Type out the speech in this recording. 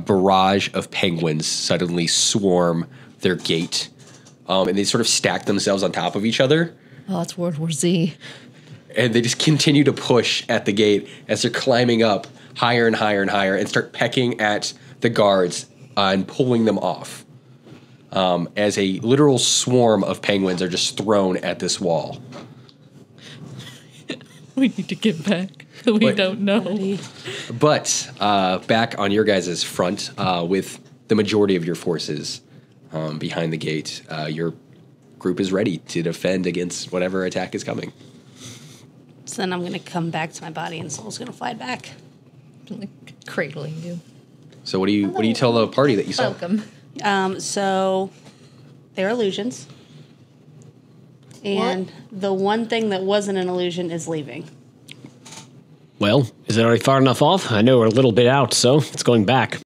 a barrage of penguins suddenly swarm their gate, and they sort of stack themselves on top of each other. Oh, that's World War Z. And they just continue to push at the gate as they're climbing up higher and higher and higher and start pecking at the guards and pulling them off, as a literal swarm of penguins are just thrown at this wall. We need to get back. We don't know. But back on your guys' front, with the majority of your forces behind the gate, your group is ready to defend against whatever attack is coming. So then I'm going to come back to my body, and Soul's going to fly back. I'm like cradling you. So what do you tell the party that you saw? Welcome. So they're illusions. And the one thing that wasn't an illusion is leaving. Well, is it already far enough off? I know we're a little bit out, so it's going back.